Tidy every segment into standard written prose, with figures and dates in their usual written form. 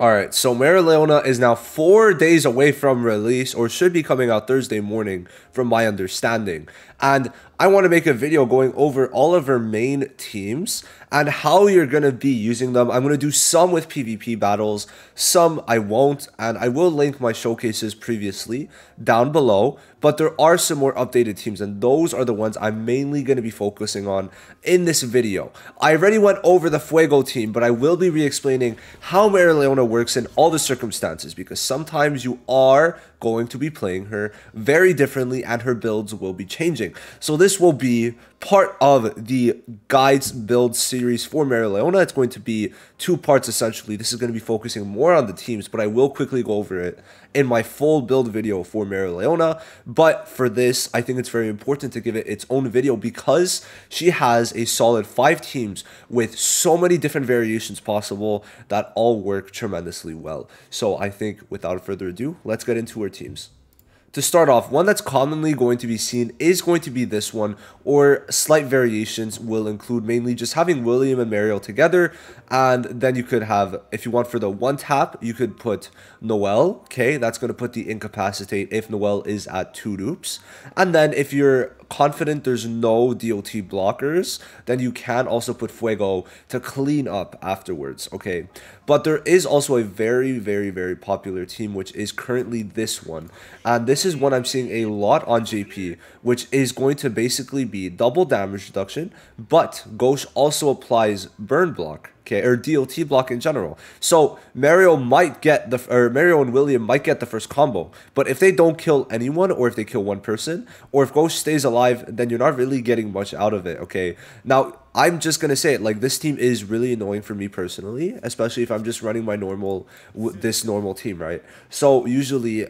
All right, so Mereoleona is now 4 days away from release, or should be coming out Thursday morning from my understanding. And I want to make a video going over all of her main teams and how you're going to be using them. I'm going to do some with PvP battles, some I won't, and I will link my showcases previously down below. But there are some more updated teams, and those are the ones I'm mainly going to be focusing on in this video. I already went over the Fuego team, but I will be re-explaining how Mereoleona works in all the circumstances, because sometimes you are going to be playing her very differently and her builds will be changing. So this will be part of the guides build series for Mereoleona. It's going to be two parts essentially. This is going to be focusing more on the teams, but I will quickly go over it in my full build video for Mereoleona. But for this, I think it's very important to give it its own video because she has a solid 5 teams with so many different variations possible that all work tremendously well. So I think without further ado, let's get into her teams. To start off, one that's commonly going to be seen is going to be this one, or slight variations will include mainly just having William and Mariel together, and then you could have, if you want for the one tap, you could put Noel, okay, that's going to put the incapacitate if Noel is at 2 dupes, and then if you're confident there's no DOT blockers, then you can also put Fuego to clean up afterwards, okay? But there is also a very, very popular team, which is currently this one. And this is one I'm seeing a lot on JP, which is going to basically be double damage reduction, but Ghost also applies burn block, okay, or DOT block in general. So Mario and William might get the first combo, but if they don't kill anyone, or if they kill one person, or if Ghost stays alive, then you're not really getting much out of it, okay? Now, I'm just going to say it, like, this team is really annoying for me personally, especially if I'm just running my normal team, right? So usually,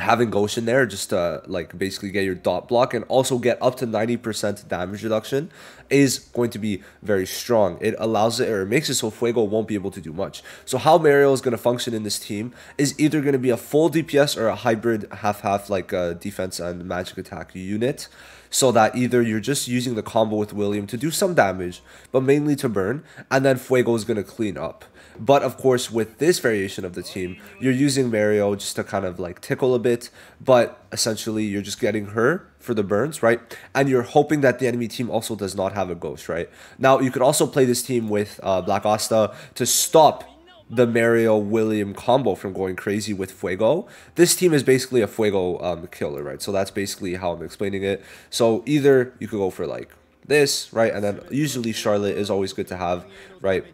having Goshen there just to like basically get your dot block and also get up to 90% damage reduction is going to be very strong. It allows it, or it makes it so Fuego won't be able to do much. So how Mariel is going to function in this team is either going to be a full DPS or a hybrid half-half, like defense and magic attack unit, so that either you're just using the combo with William to do some damage, but mainly to burn, and then Fuego is going to clean up. But of course, with this variation of the team, you're using Mario just to kind of like tickle a bit, but essentially you're just getting her for the burns, right? And you're hoping that the enemy team also does not have a Ghost, right? Now, you could also play this team with Black Asta to stop the Mario-William combo from going crazy with Fuego. This team is basically a Fuego killer, right? So that's basically how I'm explaining it. So either you could go for like this, right? And then usually Charlotte is always good to have, right?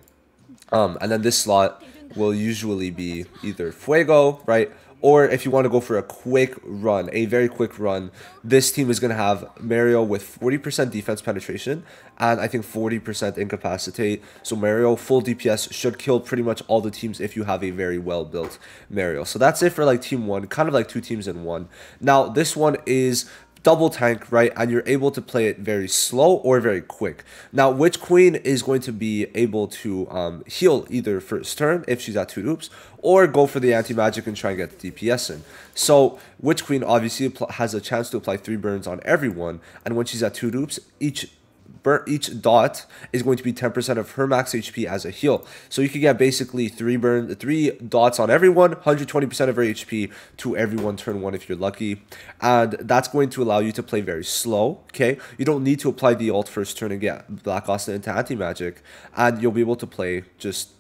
And then this slot will usually be either Fuego, right? Or if you want to go for a quick run, a very quick run, this team is going to have Mario with 40% defense penetration and I think 40% incapacitate. So Mario, full DPS, should kill pretty much all the teams if you have a very well-built Mario. So that's it for like team one, kind of like 2 teams in 1. Now, this one is double tank, right? And you're able to play it very slow or very quick. Now, Witch Queen is going to be able to heal either first turn if she's at 2 dupes, or go for the anti-magic and try and get the DPS in. So Witch Queen obviously has a chance to apply 3 burns on everyone, and when she's at 2 dupes, each dot is going to be 10% of her max HP as a heal. So you can get basically 3 dots on everyone, 120% of her HP to everyone turn 1 if you're lucky. And that's going to allow you to play very slow, okay? You don't need to apply the ult first turn and get Black Asta into anti-magic. And you'll be able to play just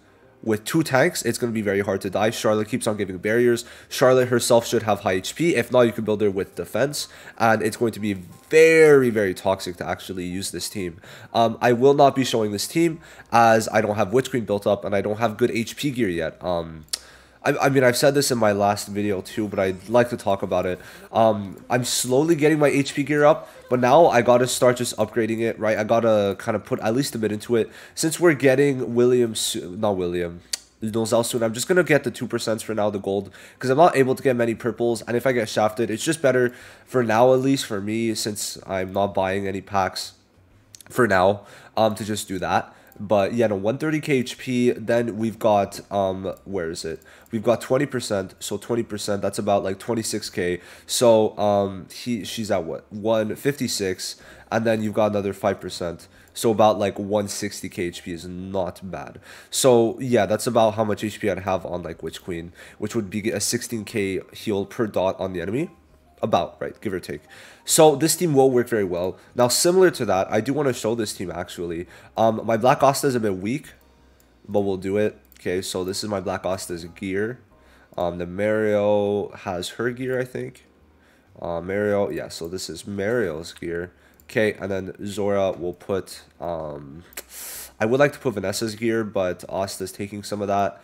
with 2 tanks, it's going to be very hard to die. Charlotte keeps on giving barriers. Charlotte herself should have high HP. If not, you can build her with defense. And it's going to be very, very toxic to actually use this team. I will not be showing this team as I don't have Witch Queen built up and I don't have good HP gear yet. I mean, I've said this in my last video too, but I'd like to talk about it. I'm slowly getting my HP gear up, but now I gotta start just upgrading it, right? I gotta kind of put at least a bit into it. Since we're getting Nozel soon, I'm just gonna get the 2% for now, the gold, because I'm not able to get many purples, and if I get shafted, it's just better for now, at least for me, since I'm not buying any packs for now, to just do that. But yeah, no, 130k HP, then we've got, where is it? We've got 20%, so 20%, that's about like 26k. So she's at what, 156, and then you've got another 5%. So about like 160k HP is not bad. So yeah, that's about how much HP I'd have on like Witch Queen, which would be a 16k heal per dot on the enemy. About, right, give or take. So this team will work very well. Now, similar to that, I do want to show this team actually. My Black Asta is a bit weak, but we'll do it. Okay, so this is my Black Asta's gear. The Mario has her gear, I think. Mario, yeah, so this is Mario's gear. Okay, and then Zora will put... I would like to put Vanessa's gear, but Asta's taking some of that.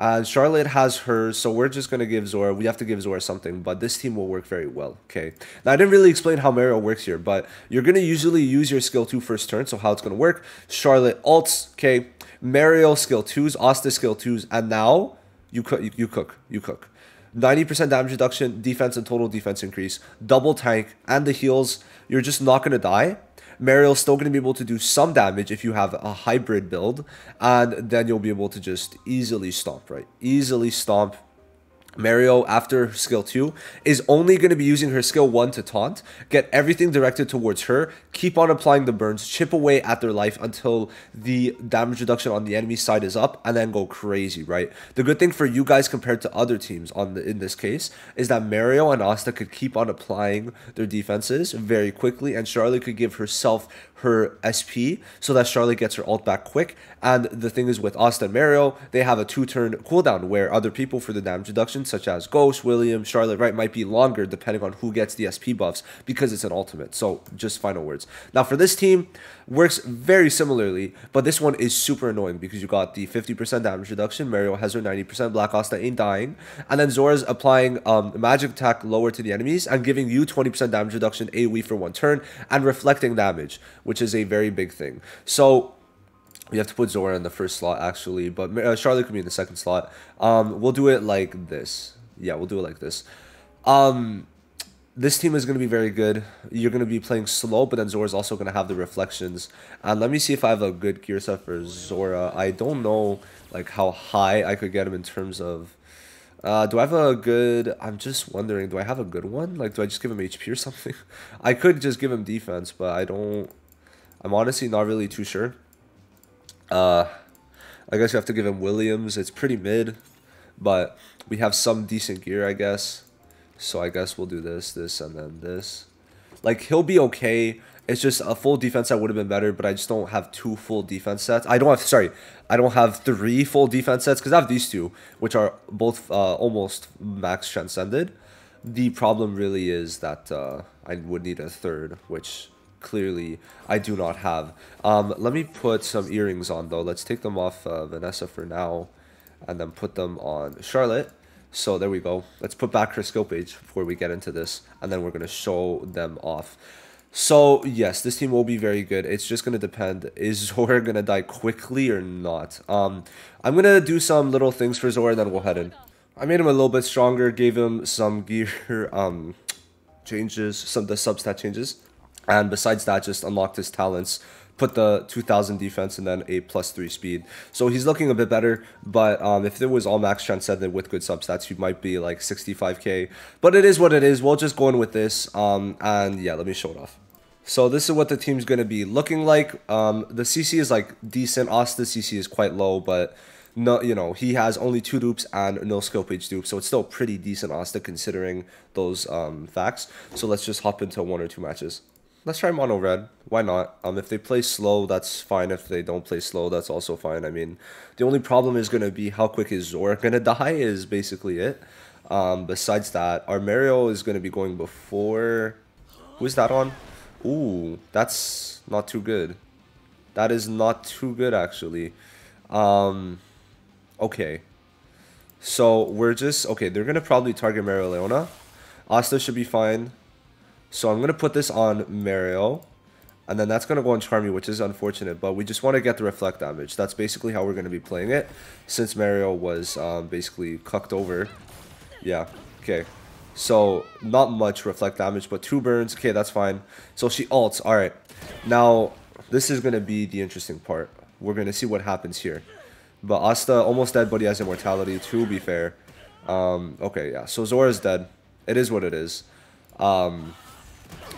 And Charlotte has hers, so we're just going to give Zora... We have to give Zora something, but this team will work very well, okay? Now, I didn't really explain how Mario works here, but you're going to usually use your skill 2 first turn, so how it's going to work. Charlotte ults, okay? Mario skill 2s, Asta skill 2s, and now... You cook. 90% damage reduction, defense and total defense increase, double tank, and the heals. You're just not going to die. Mariel's still going to be able to do some damage if you have a hybrid build. And then you'll be able to just easily stomp, right? Easily stomp. Mario, after skill 2, is only going to be using her skill 1 to taunt, get everything directed towards her, keep on applying the burns, chip away at their life until the damage reduction on the enemy side is up, and then go crazy, right? The good thing for you guys compared to other teams in this case is that Mario and Asta could keep on applying their defenses very quickly, and Charlotte could give herself her SP so that Charlotte gets her ult back quick. And the thing is, with Asta and Mario, they have a 2-turn cooldown where other people for the damage reduction, such as Ghost, William, Charlotte, right, might be longer depending on who gets the SP buffs because it's an ultimate. So just final words. Now for this team, works very similarly, but this one is super annoying because you got the 50% damage reduction, Mario has her 90%, Black Asta ain't dying, and then Zora's applying magic attack lower to the enemies and giving you 20% damage reduction AoE for 1 turn and reflecting damage, which is a very big thing. So we have to put Zora in the first slot actually, but Charlotte could be in the second slot. We'll do it like this. Yeah, we'll do it like this. This team is going to be very good. You're going to be playing slow, but then Zora's also going to have the reflections. And let me see if I have a good gear set for Zora. I don't know like how high I could get him in terms of... do I have a good... I'm just wondering, do I have a good one? Like, do I just give him HP or something? I could just give him defense, but I don't... I'm honestly not really too sure. I guess you have to give him Williams. It's pretty mid, but we have some decent gear, I guess. So I guess we'll do this, this, and then this. Like, he'll be okay. It's just a full defense that would have been better, but I just don't have 2 full defense sets. I don't have 3 full defense sets because I have these 2, which are both almost max transcended. The problem really is that I would need a 3rd, which... clearly I do not have. Let me put some earrings on though. Let's take them off Vanessa for now and then put them on Charlotte. So there we go. Let's put back her skill page before we get into this, and then we're going to show them off. So yes, this team will be very good. It's just going to depend, is Zora going to die quickly or not? I'm going to do some little things for Zora, and then we'll head in. I made him a little bit stronger, gave him some gear changes, some of the substat changes. And besides that, just unlocked his talents, put the 2,000 defense and then a +3 speed. So he's looking a bit better, but if there was all max transcendent with good substats, he might be like 65k. But it is what it is. We'll just go in with this. And yeah, let me show it off. So this is what the team's going to be looking like. The CC is like decent. Asta's CC is quite low, but... no, you know, he has only 2 dupes and no skill page dupes, so it's still pretty decent Asta considering those facts. So let's just hop into 1 or 2 matches. Let's try mono red. Why not? If they play slow, that's fine. If they don't play slow, that's also fine. I mean, the only problem is going to be how quick is Zora going to die is basically it. Besides that, our Mario is going to be going before... who is that on? Ooh, that's not too good. That is not too good, actually. Okay. So we're just... okay, they're going to probably target Mereoleona. Asta should be fine. So I'm going to put this on Mario, and then that's going to go on Charmy, which is unfortunate, but we just want to get the reflect damage. That's basically how we're going to be playing it, since Mario was basically cucked over. Yeah, okay. So not much reflect damage, but 2 burns. Okay, that's fine. So she ults. All right. Now, this is going to be the interesting part. We're going to see what happens here. But Asta almost dead, but he has immortality, to be fair. Okay, yeah. So Zora's dead. It is what it is.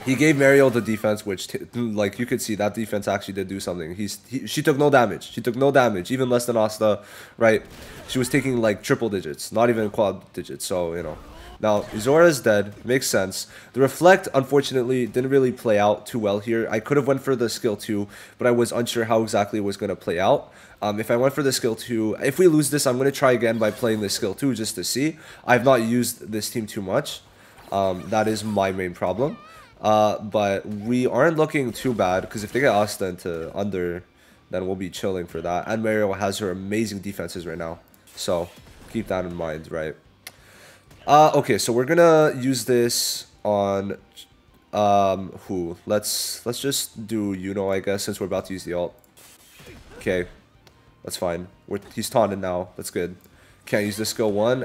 He gave Mariel the defense, which, like, you could see that defense actually did do something. She took no damage. She took no damage, even less than Asta, right? She was taking, like, triple digits, not even quad digits, so, you know. Now, Zora's dead. Makes sense. The Reflect, unfortunately, didn't really play out too well here. I could have went for the skill 2, but I was unsure how exactly it was going to play out. If I went for the skill 2, if we lose this, I'm going to try again by playing the skill 2 just to see. I've not used this team too much. That is my main problem. But we aren't looking too bad, because if they get Asta into under, then we'll be chilling for that. And Mario has her amazing defenses right now, so keep that in mind, right? Okay, so we're gonna use this on who? Let's just do Yuno, I guess, since we're about to use the ult. Okay, that's fine. He's taunted now. That's good. Can't use the skill 1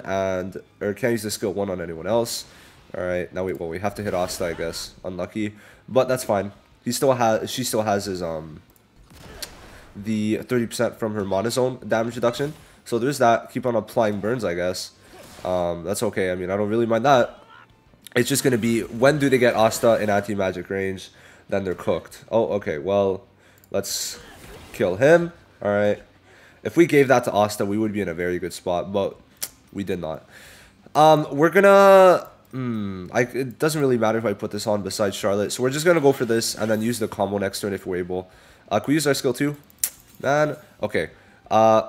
can't use the skill 1 on anyone else. Alright, now wait, well, we have to hit Asta, I guess. Unlucky. But that's fine. She still has his, the 30% from her monozone damage reduction. So there's that. Keep on applying burns, I guess. That's okay. I mean, I don't really mind that. It's just gonna be, when do they get Asta in anti-magic range? Then they're cooked. Oh, okay, well, let's kill him. Alright. If we gave that to Asta, we would be in a very good spot, but we did not. We're gonna... it doesn't really matter if I put this on besides Charlotte. So we're just going to go for this and then use the combo next turn if we're able. Can we use our skill too? Man. Okay. Ooh.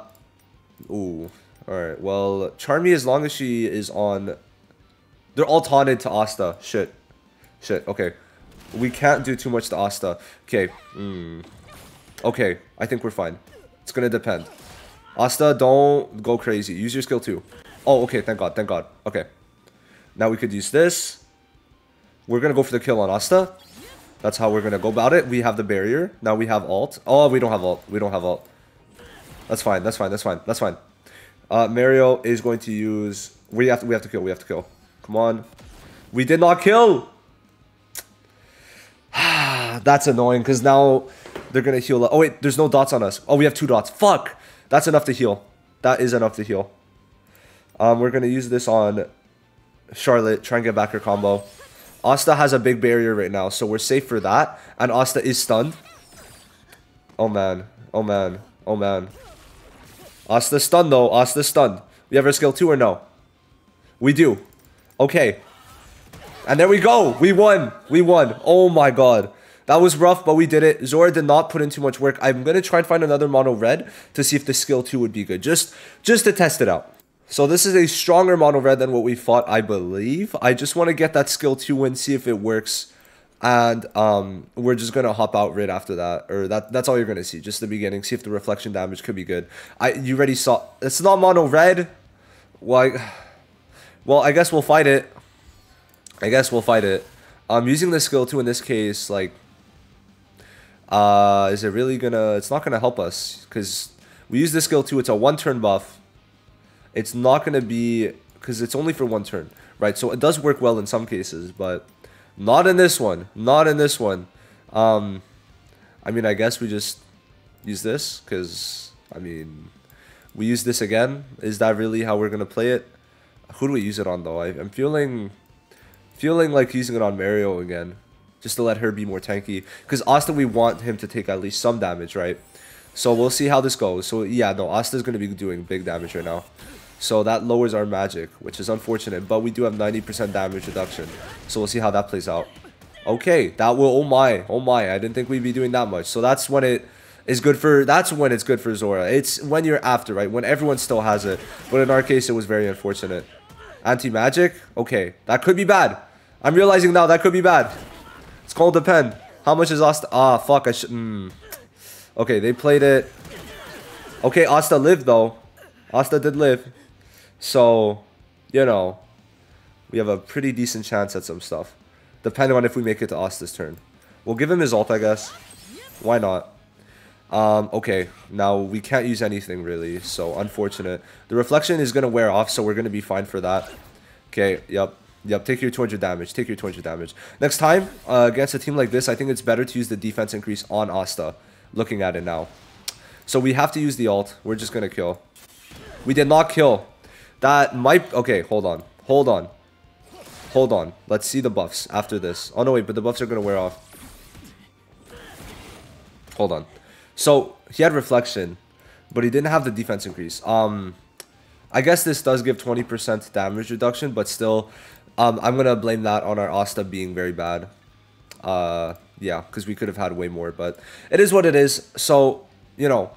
Alright. Well, Charmy, as long as she is on... They're all taunted to Asta. Shit. Okay. We can't do too much to Asta. Okay. Okay. I think we're fine. It's going to depend. Asta, don't go crazy. Use your skill too. Oh, okay. Thank God. Okay. Now we could use this. We're going to go for the kill on Asta. That's how we're going to go about it. We have the barrier. Now we have ult. Oh, we don't have ult. That's fine. Mario is going to use... We have to kill. Come on. We did not kill! That's annoying because now they're going to heal up. Oh, wait. There's no dots on us. Oh, we have 2 dots. Fuck! That's enough to heal. That is enough to heal. We're going to use this on... Charlotte, try and get back her combo. Asta has a big barrier right now, so we're safe for that. And Asta is stunned. Oh man. Asta's stunned though. We have our skill 2 or no? We do. Okay. And there we go. We won. Oh my god. That was rough, but we did it. Zora did not put in too much work. I'm going to try and find another mono red to see if the skill 2 would be good. Just to test it out. So this is a stronger mono red than what we fought, I believe. I just want to get that skill 2 win, see if it works. And we're just going to hop out right after that. Or that's all you're going to see, just the beginning. See if the reflection damage could be good. You already saw... It's not mono red. Well, I guess we'll fight it. I'm using the skill 2 in this case, like... is it really going to... It's not going to help us. Because we use the skill 2. It's a 1-turn buff. It's not going to be, because it's only for 1 turn, right? So it does work well in some cases, but not in this one. I mean, I guess we just use this, because, I mean, we use this again. Is that really how we're going to play it? Who do we use it on, though? I'm feeling like using it on Mario again, just to let her be more tanky. Because Asta, we want him to take at least some damage, right? So we'll see how this goes. So, yeah, no, Asta's going to be doing big damage right now. So that lowers our magic, which is unfortunate, but we do have 90% damage reduction. So we'll see how that plays out. Okay, that will, oh my, I didn't think we'd be doing that much. So that's when it is good for, that's when it's good for Zora. It's when you're after, right? When everyone still has it. But in our case, it was very unfortunate. Anti-magic? Okay, that could be bad. I'm realizing now that could be bad. It's going to depend. How much is Asta? Ah, fuck, I should, Okay, they played it. Okay, Asta lived though. Asta did live. So, you know, we have a pretty decent chance at some stuff. Depending on if we make it to Asta's turn. We'll give him his ult, I guess. Why not? Okay, now we can't use anything really. So, unfortunate. The reflection is going to wear off, so we're going to be fine for that. Okay, yep, take your 200 damage. Next time, against a team like this, I think it's better to use the defense increase on Asta. Looking at it now. So we have to use the ult. We're just going to kill. We did not kill. That might... Okay, hold on. Hold on. Let's see the buffs after this. Oh, no, wait, but the buffs are going to wear off. Hold on. So, he had Reflection, but he didn't have the defense increase. I guess this does give 20% damage reduction, but still, I'm going to blame that on our Asta being very bad. Yeah, because we could have had way more, but it is what it is. So, you know,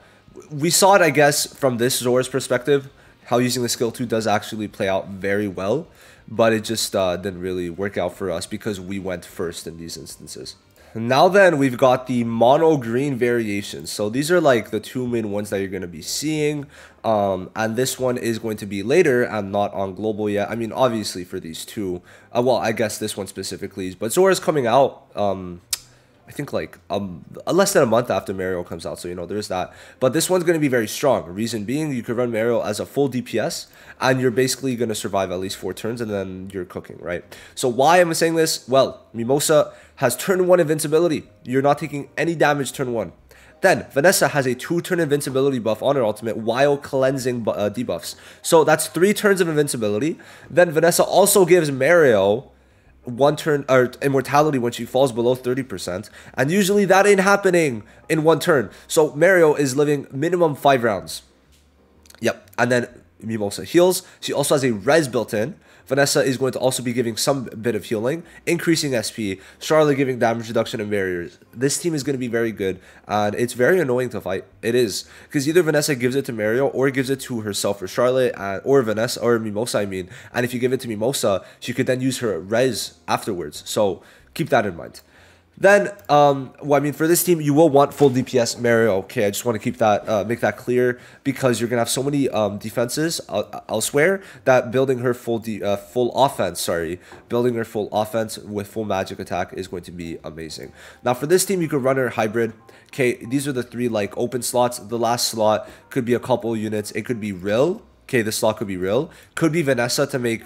we saw it, I guess, from this Zora's perspective, how using the skill 2 does actually play out very well, but it just didn't really work out for us because we went first in these instances. Now then, we've got the mono green variations. So these are like the two main ones that you're going to be seeing. And this one is going to be later and not on global yet. I mean, obviously for these two. Well, I guess this one specifically. But Zora's coming out, I think like less than a month after Mario comes out. So, you know, there's that. But this one's going to be very strong. Reason being, you could run Mario as a full DPS. And you're basically going to survive at least 4 turns. And then you're cooking, right? So why am I saying this? Well, Mimosa has turn 1 invincibility. You're not taking any damage turn 1. Then, Vanessa has a 2-turn invincibility buff on her ultimate while cleansing debuffs. So that's 3 turns of invincibility. Then Vanessa also gives Mario 1 turn or immortality when she falls below 30%. And usually that ain't happening in 1 turn. So Mario is living minimum 5 rounds. Yep. And then Mimosa heals. She also has a res built in. Vanessa is going to also be giving some bit of healing, increasing SP, Charlotte giving damage reduction and barriers. This team is going to be very good, and it's very annoying to fight. It is, because either Vanessa gives it to Mario or gives it to herself or Charlotte, or Vanessa, or Mimosa, I mean. And if you give it to Mimosa, she could then use her res afterwards, so keep that in mind. Then, well, I mean, for this team, you will want full DPS Mario. Okay, I just want to keep that, make that clear, because you're gonna have so many defenses elsewhere that building her full offense with full magic attack is going to be amazing. Now, for this team, you could run her hybrid. Okay, these are the 3 like open slots. The last slot could be a couple units. It could be Rill. Okay, this slot could be Rill. Could be Vanessa to make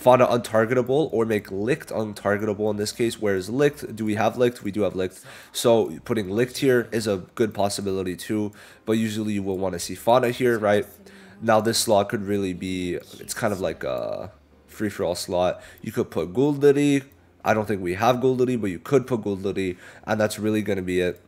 Fauna untargetable, or make Licked untargetable in this case. Where is Licked? Do we have Licked? We do have Licked. So putting Licked here is a good possibility too, but usually you will want to see Fauna here, right? Now this slot could really be, it's kind of like a free-for-all slot. You could put Guldiri. I don't think we have Guldiri, but you could put Guldiri, and that's really going to be it.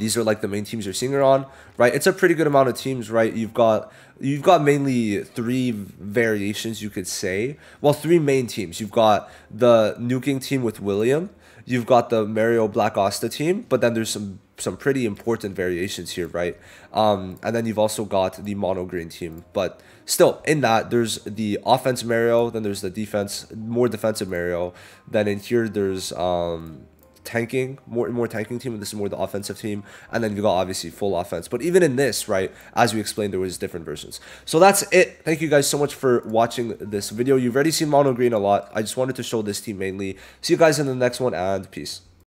These are like the main teams you're seeing her on, right? It's a pretty good amount of teams, right? You've got mainly 3 variations, you could say. Well, 3 main teams. You've got the nuking team with William. You've got the Mario Black Asta team, but then there's some pretty important variations here, right? And then you've also got the mono green team. But still, in that, there's the offense Mario, then there's the defense, more defensive Mario. Then in here, there's tanking, more tanking team, and this is more the offensive team. And then you got obviously full offense, but even in this, right, as we explained, there was different versions. So that's it. Thank you guys so much for watching this video. You've already seen mono green a lot. I just wanted to show this team mainly. See you guys in the next one, and peace.